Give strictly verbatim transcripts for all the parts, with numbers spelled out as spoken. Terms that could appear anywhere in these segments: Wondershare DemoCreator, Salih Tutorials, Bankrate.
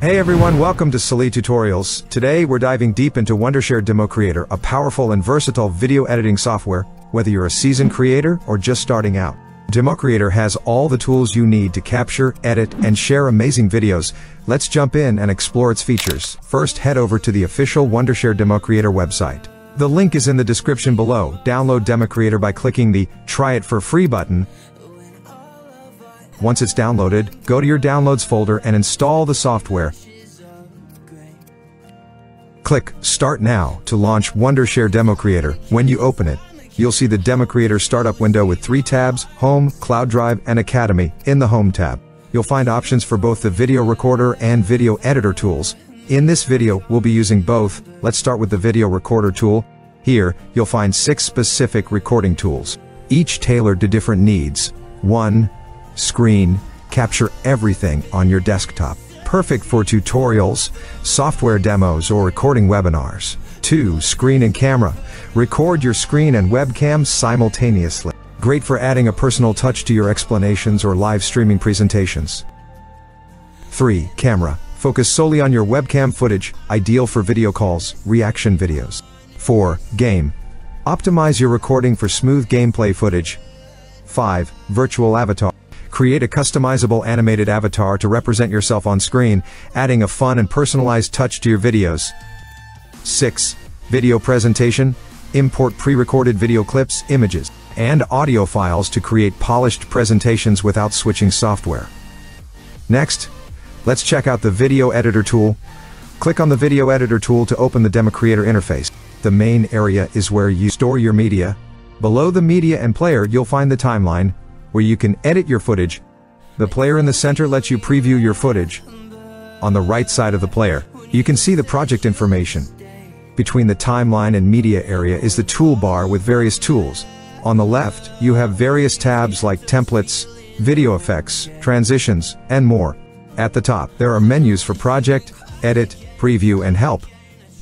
Hey everyone, welcome to Salih Tutorials. Today we're diving deep into Wondershare DemoCreator, a powerful and versatile video editing software, whether you're a seasoned creator or just starting out. DemoCreator has all the tools you need to capture, edit, and share amazing videos. Let's jump in and explore its features. First, head over to the official Wondershare DemoCreator website. The link is in the description below. Download DemoCreator by clicking the Try It for Free button. Once it's downloaded, go to your downloads folder and install the software. Click Start Now to launch Wondershare DemoCreator. When you open it, you'll see the DemoCreator startup window with three tabs: Home, Cloud Drive, and Academy. In the Home tab, you'll find options for both the video recorder and video editor tools. In this video, we'll be using both. Let's start with the video recorder tool. Here, you'll find six specific recording tools, each tailored to different needs. one Screen, capture everything on your desktop. Perfect for tutorials, software demos, or recording webinars. two Screen and camera, record your screen and webcam simultaneously. Great for adding a personal touch to your explanations or live streaming presentations. three Camera, focus solely on your webcam footage, ideal for video calls, reaction videos. four Game, optimize your recording for smooth gameplay footage. five Virtual avatar, create a customizable animated avatar to represent yourself on screen, adding a fun and personalized touch to your videos. six Video presentation, import pre-recorded video clips, images, and audio files to create polished presentations without switching software. Next, let's check out the video editor tool. Click on the video editor tool to open the DemoCreator interface. The main area is where you store your media. Below the media and player, you'll find the timeline, where you can edit your footage. The player in the center lets you preview your footage. On the right side of the player, you can see the project information. Between the timeline and media area is the toolbar with various tools. On the left, you have various tabs like templates, video effects, transitions, and more. At the top, there are menus for project, edit, preview, and help.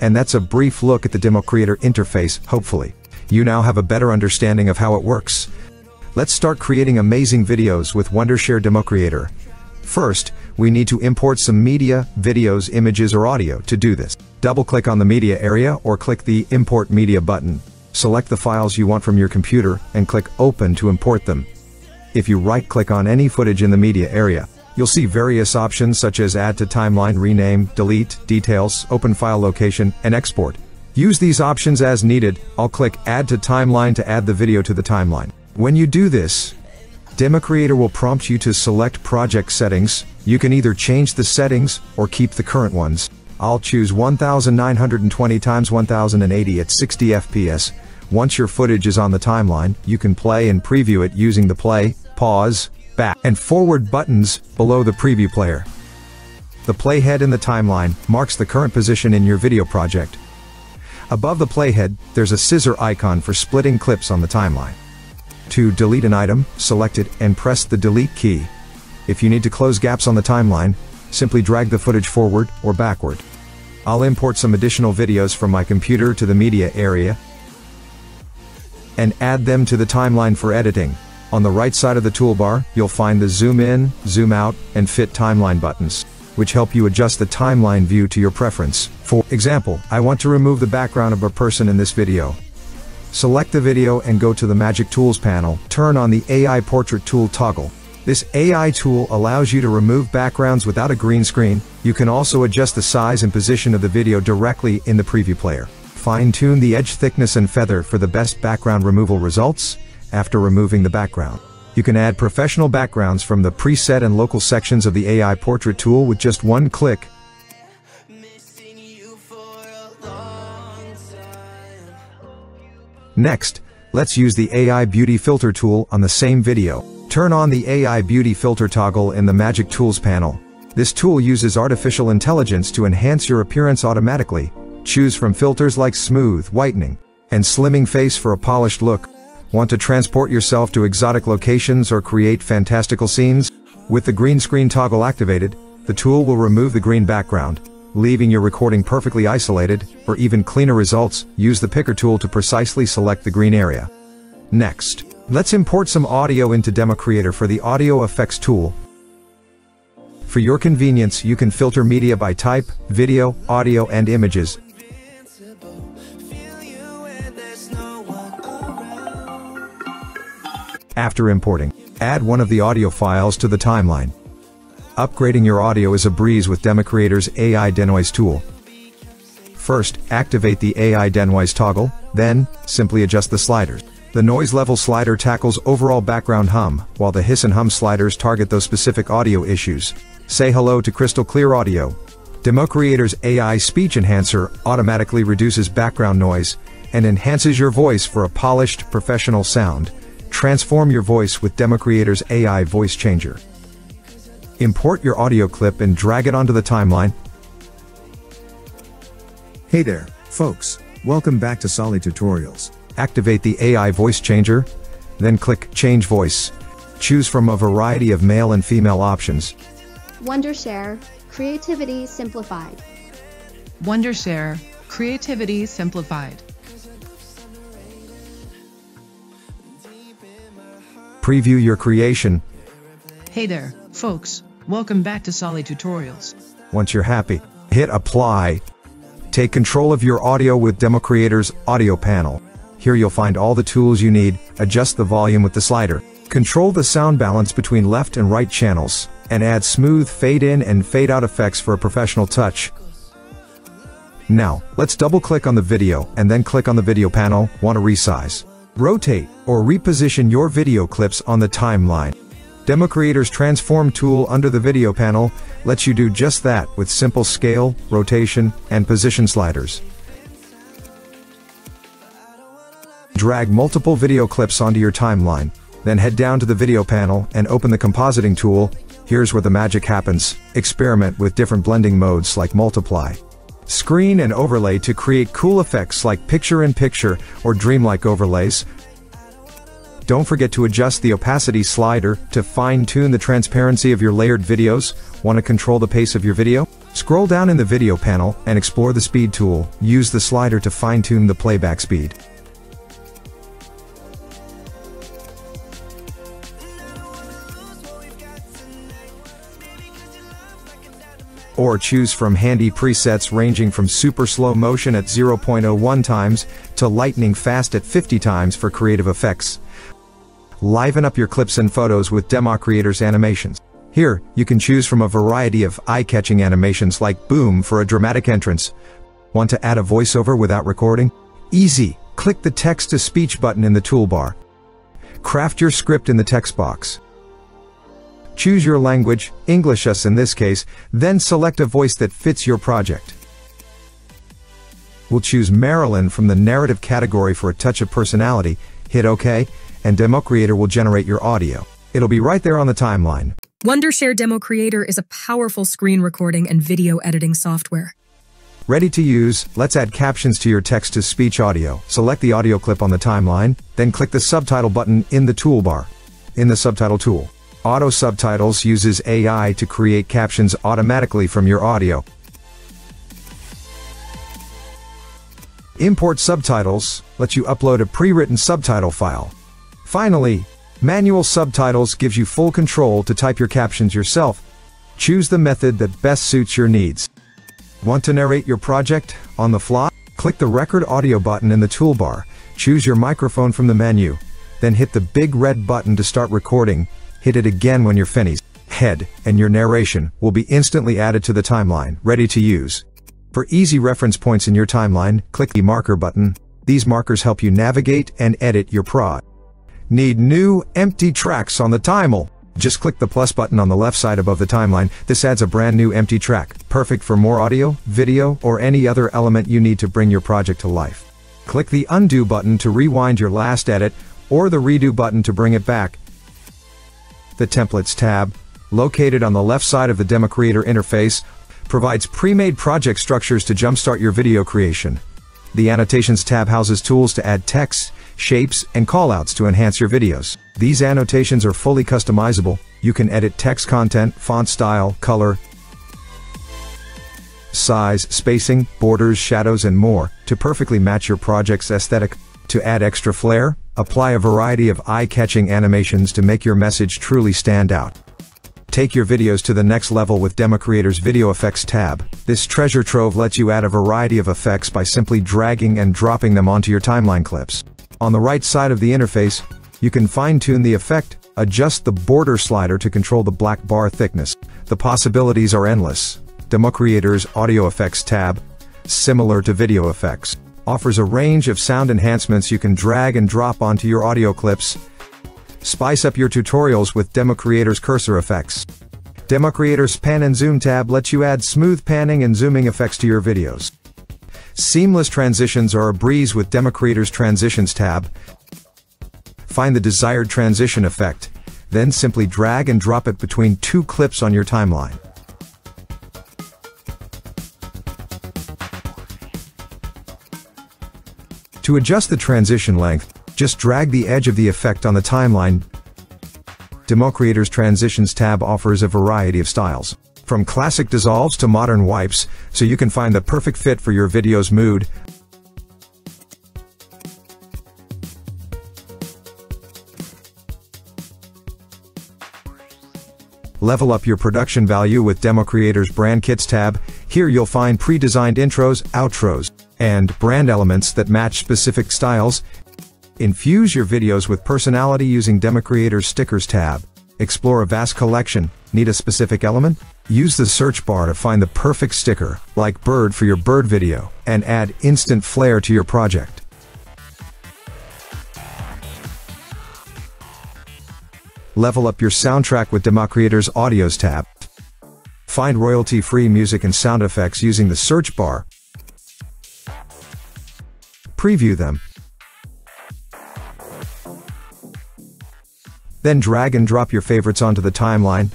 And that's a brief look at the DemoCreator interface. Hopefully, you now have a better understanding of how it works. Let's start creating amazing videos with Wondershare DemoCreator. First, we need to import some media, videos, images, or audio. To do this, double-click on the media area or click the Import Media button. Select the files you want from your computer and click Open to import them. If you right-click on any footage in the media area, you'll see various options such as Add to Timeline, Rename, Delete, Details, Open File Location, and Export. Use these options as needed. I'll click Add to Timeline to add the video to the timeline. When you do this, DemoCreator will prompt you to select project settings. You can either change the settings or keep the current ones. I'll choose nineteen twenty by ten eighty at sixty F P S. Once your footage is on the timeline, you can play and preview it using the play, pause, back, and forward buttons below the preview player. The playhead in the timeline marks the current position in your video project. Above the playhead, there's a scissor icon for splitting clips on the timeline. To delete an item, select it and press the delete key. If you need to close gaps on the timeline, simply drag the footage forward or backward. I'll import some additional videos from my computer to the media area and add them to the timeline for editing. On the right side of the toolbar, you'll find the zoom in, zoom out, and fit timeline buttons, which help you adjust the timeline view to your preference. For example, I want to remove the background of a person in this video. Select the video and go to the Magic Tools panel. Turn on the A I Portrait Tool toggle. This A I tool allows you to remove backgrounds without a green screen. You can also adjust the size and position of the video directly in the preview player. Fine-tune the edge thickness and feather for the best background removal results. After removing the background, you can add professional backgrounds from the preset and local sections of the A I Portrait Tool with just one click. Next, let's use the A I Beauty Filter tool on the same video. Turn on the A I Beauty Filter toggle in the Magic Tools panel. This tool uses artificial intelligence to enhance your appearance automatically. Choose from filters like Smooth, Whitening, and Slimming Face for a polished look. Want to transport yourself to exotic locations or create fantastical scenes? With the green screen toggle activated, the tool will remove the green background, leaving your recording perfectly isolated. For even cleaner results, use the picker tool to precisely select the green area. Next, let's import some audio into DemoCreator for the audio effects tool. For your convenience, you can filter media by type, video, audio, and images. After importing, add one of the audio files to the timeline. Upgrading your audio is a breeze with DemoCreator's A I Denoise tool. First, activate the A I Denoise toggle, then, simply adjust the sliders. The noise level slider tackles overall background hum, while the hiss and hum sliders target those specific audio issues. Say hello to crystal clear audio. DemoCreator's A I Speech Enhancer automatically reduces background noise, and enhances your voice for a polished, professional sound. Transform your voice with DemoCreator's A I Voice Changer. Import your audio clip and drag it onto the timeline. Hey there, folks. Welcome back to Salih Tutorials. Activate the A I Voice Changer, then click Change Voice. Choose from a variety of male and female options. Wondershare, Creativity Simplified. Wondershare, Creativity Simplified. Preview your creation. Hey there, folks. Welcome back to Salih Tutorials. Once you're happy, hit Apply. Take control of your audio with DemoCreator's Audio Panel. Here you'll find all the tools you need. Adjust the volume with the slider. Control the sound balance between left and right channels, and add smooth fade-in and fade-out effects for a professional touch. Now, let's double-click on the video, and then click on the video panel. Want to resize, rotate, or reposition your video clips on the timeline. DemoCreator's Transform tool under the video panel lets you do just that with simple scale, rotation, and position sliders. Drag multiple video clips onto your timeline, then head down to the video panel and open the compositing tool. Here's where the magic happens. Experiment with different blending modes like multiply, screen, and overlay to create cool effects like picture-in-picture or dreamlike overlays. Don't forget to adjust the opacity slider to fine-tune the transparency of your layered videos. Want to control the pace of your video? Scroll down in the video panel and explore the speed tool. Use the slider to fine-tune the playback speed. Or choose from handy presets ranging from super slow motion at zero point zero one times to lightning fast at fifty times for creative effects. Liven up your clips and photos with DemoCreator's animations. Here, you can choose from a variety of eye-catching animations like boom for a dramatic entrance. Want to add a voiceover without recording? Easy! Click the text-to-speech button in the toolbar. Craft your script in the text box. Choose your language, English us in this case, then select a voice that fits your project. We'll choose Marilyn from the narrative category for a touch of personality. Hit OK, and DemoCreator will generate your audio. It'll be right there on the timeline. Wondershare DemoCreator is a powerful screen recording and video editing software. Ready to use? Let's add captions to your text-to-speech audio. Select the audio clip on the timeline, then click the subtitle button in the toolbar. In the subtitle tool, Auto Subtitles uses A I to create captions automatically from your audio. Import subtitles lets you upload a pre-written subtitle file. Finally, manual subtitles gives you full control to type your captions yourself. Choose the method that best suits your needs. Want to narrate your project on the fly? Click the record audio button in the toolbar. Choose your microphone from the menu. Then hit the big red button to start recording. Hit it again when you're finished. Head, and your narration will be instantly added to the timeline, ready to use. For easy reference points in your timeline, click the marker button. These markers help you navigate and edit your prod. Need new, empty tracks on the timeline? Just click the plus button on the left side above the timeline. This adds a brand new empty track, perfect for more audio, video, or any other element you need to bring your project to life. Click the undo button to rewind your last edit, or the redo button to bring it back. The Templates tab, located on the left side of the DemoCreator interface, provides pre-made project structures to jumpstart your video creation. The Annotations tab houses tools to add text, shapes, and callouts to enhance your videos. These annotations are fully customizable. You can edit text content, font style, color, size, spacing, borders, shadows, and more to perfectly match your project's aesthetic. To add extra flair, apply a variety of eye-catching animations to make your message truly stand out. Take your videos to the next level with DemoCreator's Video Effects tab. This treasure trove lets you add a variety of effects by simply dragging and dropping them onto your timeline clips. On the right side of the interface, you can fine-tune the effect, adjust the border slider to control the black bar thickness. The possibilities are endless. DemoCreator's Audio Effects tab, similar to Video Effects, offers a range of sound enhancements you can drag and drop onto your audio clips. Spice up your tutorials with DemoCreator's cursor effects. DemoCreator's Pan and Zoom tab lets you add smooth panning and zooming effects to your videos. Seamless transitions are a breeze with DemoCreator's Transitions tab. Find the desired transition effect, then simply drag and drop it between two clips on your timeline. To adjust the transition length, just drag the edge of the effect on the timeline. DemoCreator's Transitions tab offers a variety of styles, from classic dissolves to modern wipes, so you can find the perfect fit for your video's mood. Level up your production value with DemoCreator's Brand Kits tab. Here you'll find pre-designed intros, outros, and brand elements that match specific styles. Infuse your videos with personality using DemoCreator's Stickers tab. Explore a vast collection. Need a specific element? Use the search bar to find the perfect sticker, like bird for your bird video, and add instant flair to your project. Level up your soundtrack with DemoCreator's Audios tab. Find royalty-free music and sound effects using the search bar. Preview them. Then drag and drop your favorites onto the timeline.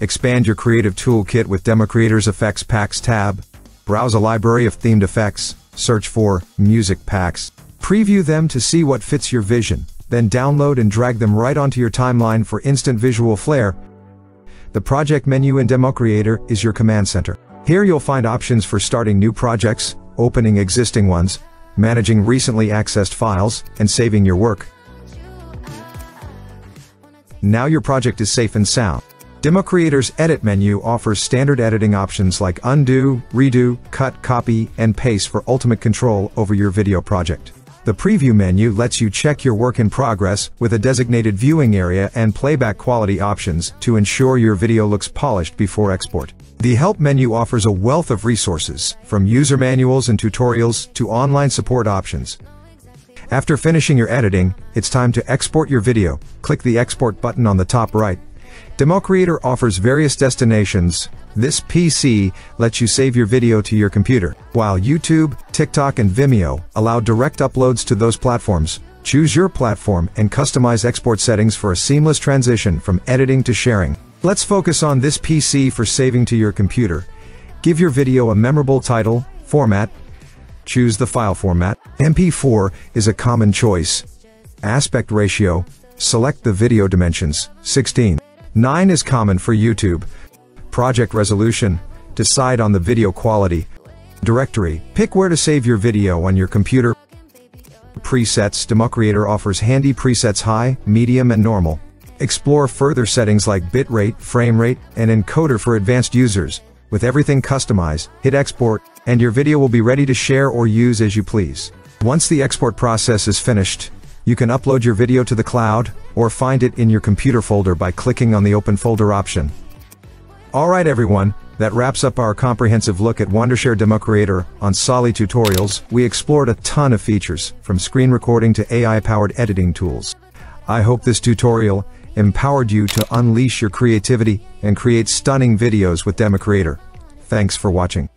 Expand your creative toolkit with DemoCreator's Effects Packs tab. Browse a library of themed effects, search for music packs, preview them to see what fits your vision, then download and drag them right onto your timeline for instant visual flair. The project menu in DemoCreator is your command center. Here you'll find options for starting new projects, opening existing ones, managing recently accessed files, and saving your work. Now your project is safe and sound. DemoCreator's Edit menu offers standard editing options like undo, redo, cut, copy, and paste for ultimate control over your video project. The Preview menu lets you check your work in progress with a designated viewing area and playback quality options to ensure your video looks polished before export. The Help menu offers a wealth of resources, from user manuals and tutorials to online support options. After finishing your editing, it's time to export your video. Click the Export button on the top right. DemoCreator offers various destinations. This P C lets you save your video to your computer, while YouTube, TikTok, and Vimeo allow direct uploads to those platforms. Choose your platform and customize export settings for a seamless transition from editing to sharing. Let's focus on this P C for saving to your computer. Give your video a memorable title, format. Choose the file format. M P four is a common choice. Aspect ratio. Select the video dimensions. sixteen by nine is common for YouTube. Project resolution. Decide on the video quality. Directory. Pick where to save your video on your computer. Presets. DemoCreator offers handy presets: high, medium, and normal. Explore further settings like bitrate, frame rate, and encoder for advanced users. With everything customized, hit export, and your video will be ready to share or use as you please. Once the export process is finished, you can upload your video to the cloud, or find it in your computer folder by clicking on the Open Folder option. Alright everyone, that wraps up our comprehensive look at Wondershare DemoCreator. On Salih Tutorials, we explored a ton of features, from screen recording to A I-powered editing tools. I hope this tutorial empowered you to unleash your creativity and create stunning videos with DemoCreator. Thanks for watching.